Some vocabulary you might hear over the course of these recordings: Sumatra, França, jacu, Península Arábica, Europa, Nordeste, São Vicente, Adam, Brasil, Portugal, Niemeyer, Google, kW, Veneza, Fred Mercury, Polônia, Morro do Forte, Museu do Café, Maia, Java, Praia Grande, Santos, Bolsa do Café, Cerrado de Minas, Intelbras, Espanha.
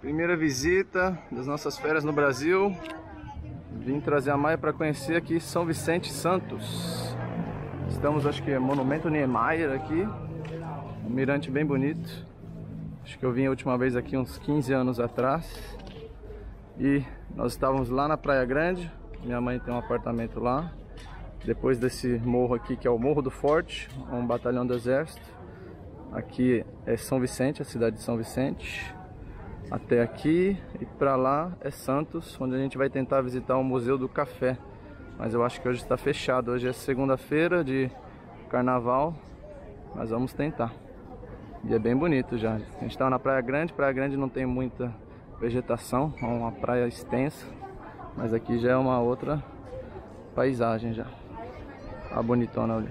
Primeira visita das nossas férias no Brasil. Vim trazer a Maia para conhecer aqui São Vicente, Santos. Estamos, acho que é Monumento Niemeyer aqui. Um mirante bem bonito. Acho que eu vim a última vez aqui uns 15 anos atrás. E nós estávamos lá na Praia Grande. Minha mãe tem um apartamento lá. Depois desse morro aqui, que é o Morro do Forte, um batalhão do exército. Aqui é São Vicente, a cidade de São Vicente. Até aqui, e pra lá é Santos, onde a gente vai tentar visitar o Museu do Café. Mas eu acho que hoje está fechado, hoje é segunda-feira de carnaval. Mas vamos tentar. E é bem bonito já. A gente estava na Praia Grande não tem muita vegetação, é uma praia extensa. Mas aqui já é uma outra paisagem já. Tá bonitona ali.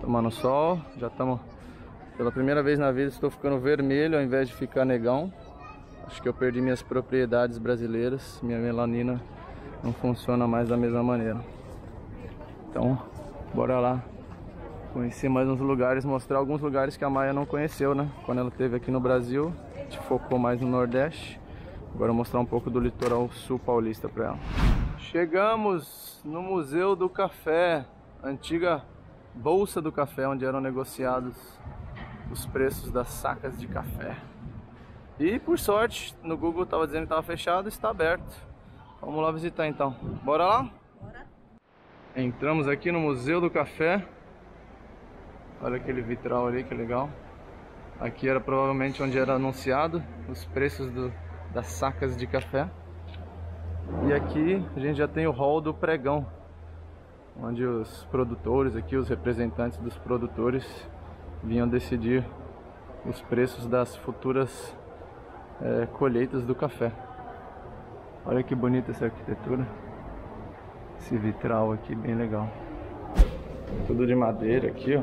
Tomando sol, já estamos... Pela primeira vez na vida estou ficando vermelho ao invés de ficar negão. Acho que eu perdi minhas propriedades brasileiras. Minha melanina não funciona mais da mesma maneira. Então, bora lá conhecer mais uns lugares, mostrar alguns lugares que a Maia não conheceu, né? Quando ela esteve aqui no Brasil, a gente focou mais no Nordeste. Agora eu vou mostrar um pouco do litoral sul paulista para ela. Chegamos no Museu do Café, antiga Bolsa do Café, onde eram negociados os preços das sacas de café. E por sorte, no Google estava dizendo que estava fechado, está aberto. Vamos lá visitar então. Bora lá? Bora. Entramos aqui no Museu do Café. Olha aquele vitral ali, que legal. Aqui era provavelmente onde era anunciado os preços das sacas de café. E aqui a gente já tem o hall do pregão, onde os produtores aqui, os representantes dos produtores vinham decidir os preços das futuras colheitas do café. Olha que bonita essa arquitetura. Esse vitral aqui, bem legal. Tudo de madeira aqui, ó.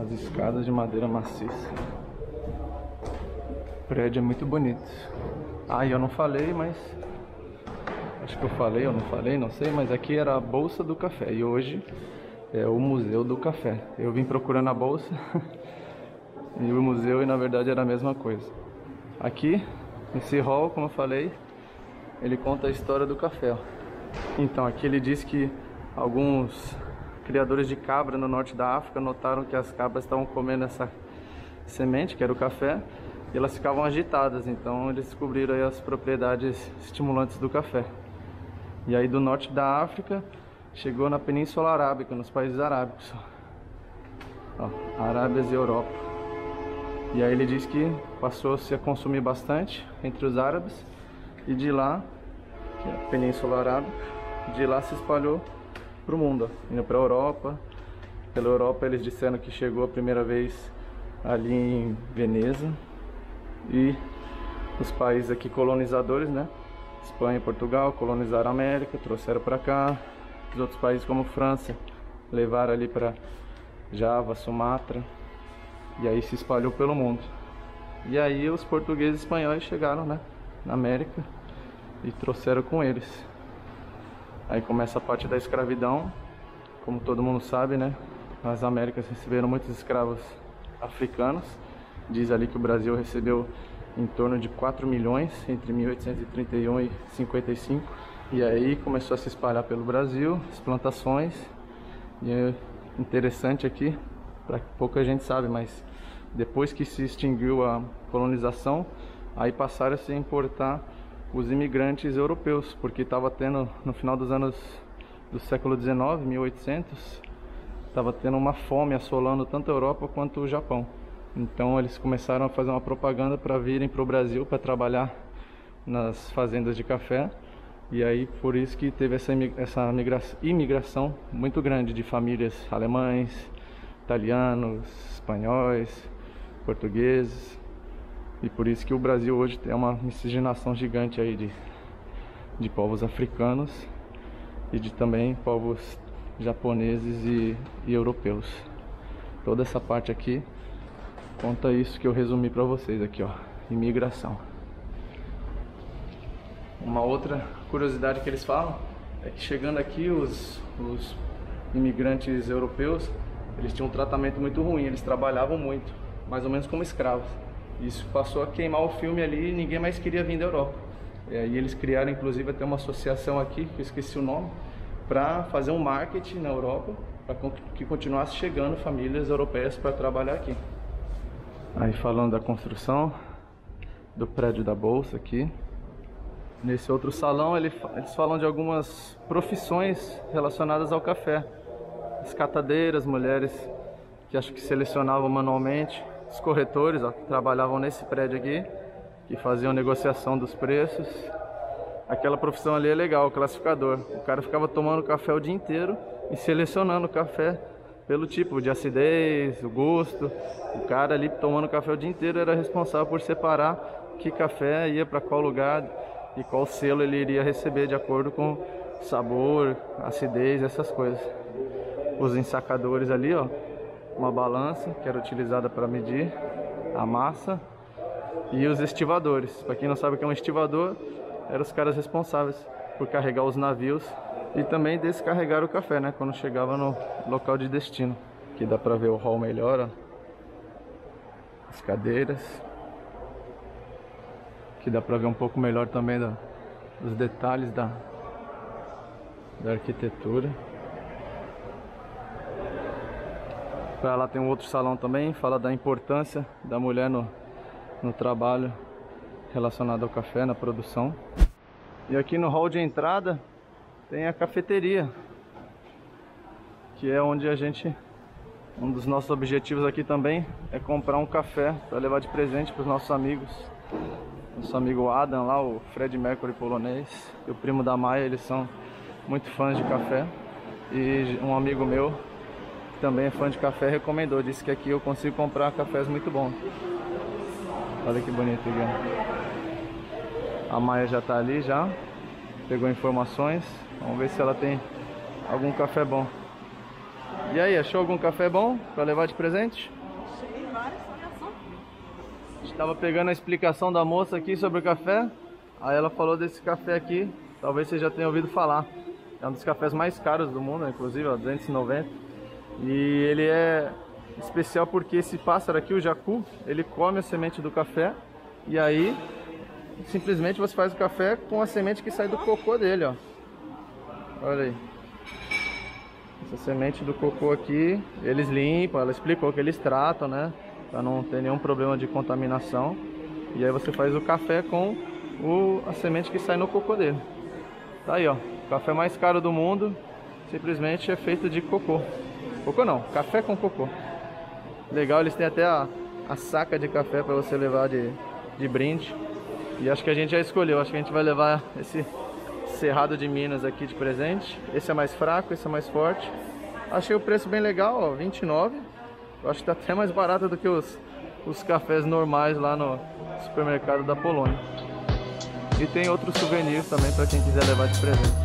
As escadas de madeira maciça. O prédio é muito bonito. Ah, e eu não falei, mas... Acho que eu falei, eu não falei, não sei. Mas aqui era a Bolsa do Café e hoje... é o Museu do Café. Eu vim procurando a bolsa e o museu, e na verdade era a mesma coisa. Aqui, esse hall, como eu falei, ele conta a história do café. Então, aqui ele diz que alguns criadores de cabra no norte da África notaram que as cabras estavam comendo essa semente, que era o café, e elas ficavam agitadas. Então, eles descobriram aí as propriedades estimulantes do café. E aí, do norte da África, chegou na Península Arábica, nos países árabes. Ó, Arábias e Europa. E aí ele diz que passou-se a consumir bastante entre os árabes. E de lá, que é a Península Arábica, de lá se espalhou para o mundo. Ó, indo para a Europa. Pela Europa eles disseram que chegou a primeira vez ali em Veneza. E os países aqui colonizadores, né? Espanha e Portugal colonizaram a América, trouxeram para cá. Outros países como França levaram ali para Java, Sumatra, e aí se espalhou pelo mundo. E aí os portugueses e espanhóis chegaram, né, na América e trouxeram com eles. Aí começa a parte da escravidão, como todo mundo sabe, né? As Américas receberam muitos escravos africanos. Diz ali que o Brasil recebeu em torno de 4 milhões entre 1831 e 55. E aí começou a se espalhar pelo Brasil, as plantações. E é interessante aqui, para pouca gente sabe, mas depois que se extinguiu a colonização, aí passaram a se importar os imigrantes europeus, porque estava tendo, no final dos anos do século 19, 1800, estava tendo uma fome assolando tanto a Europa quanto o Japão. Então eles começaram a fazer uma propaganda para virem para o Brasil, para trabalhar nas fazendas de café. E aí por isso que teve essa imigração muito grande de famílias alemães, italianos, espanhóis, portugueses. E por isso que o Brasil hoje tem uma miscigenação gigante aí de povos africanos e de também povos japoneses e europeus. Toda essa parte aqui conta isso que eu resumi pra vocês aqui, ó, imigração. Uma outra curiosidade que eles falam é que chegando aqui os imigrantes europeus, eles tinham um tratamento muito ruim, eles trabalhavam muito, mais ou menos como escravos. Isso passou a queimar o filme ali e ninguém mais queria vir da Europa. E eles criaram, inclusive, até uma associação aqui, que eu esqueci o nome, para fazer um marketing na Europa, para que continuasse chegando famílias europeias para trabalhar aqui. Aí falando da construção do prédio da Bolsa aqui. Nesse outro salão eles falam de algumas profissões relacionadas ao café. As catadeiras, mulheres que acho que selecionavam manualmente. Os corretores, ó, que trabalhavam nesse prédio aqui, que faziam negociação dos preços. Aquela profissão ali é legal, o classificador. O cara ficava tomando café o dia inteiro e selecionando o café pelo tipo de acidez, o gosto. O cara ali tomando café o dia inteiro era responsável por separar que café ia para qual lugar e qual selo ele iria receber de acordo com sabor, acidez, essas coisas. Os ensacadores ali, ó, uma balança que era utilizada para medir a massa, e os estivadores. Para quem não sabe o que é um estivador, eram os caras responsáveis por carregar os navios e também descarregar o café, né, quando chegava no local de destino. Aqui dá pra ver o hall melhor, ó. As cadeiras. Aqui dá pra ver um pouco melhor também os detalhes da arquitetura. Pra lá tem um outro salão também, fala da importância da mulher no trabalho relacionado ao café, na produção. E aqui no hall de entrada tem a cafeteria, que é onde a gente, um dos nossos objetivos aqui também é comprar um café para levar de presente para os nossos amigos. Nosso amigo Adam lá, o Fred Mercury polonês, e o primo da Maia, eles são muito fãs de café. E um amigo meu, que também é fã de café, recomendou, disse que aqui eu consigo comprar cafés muito bons. Olha que bonito, a Maia já tá ali, já pegou informações. Vamos ver se ela tem algum café bom. E aí, achou algum café bom para levar de presente? Achei vários, olha só. A gente tava pegando a explicação da moça aqui sobre o café. Aí ela falou desse café aqui, talvez você já tenha ouvido falar. É um dos cafés mais caros do mundo, inclusive, ó, 290. E ele é especial porque esse pássaro aqui, o jacu, ele come a semente do café. E aí, simplesmente você faz o café com a semente que sai do cocô dele, ó. Olha aí. Essa semente do cocô aqui, eles limpam, ela explicou que eles tratam, né? Pra não ter nenhum problema de contaminação. E aí você faz o café com a semente que sai no cocô dele. Tá aí, ó. O café mais caro do mundo, simplesmente é feito de cocô. Cocô não, café com cocô. Legal, eles têm até a saca de café pra você levar de brinde. E acho que a gente já escolheu, acho que a gente vai levar esse Cerrado de Minas aqui de presente. Esse é mais fraco, esse é mais forte. Achei o preço bem legal, ó, 29. Eu acho que tá até mais barato do que os cafés normais lá no supermercado da Polônia. E tem outros souvenirs também para quem quiser levar de presente.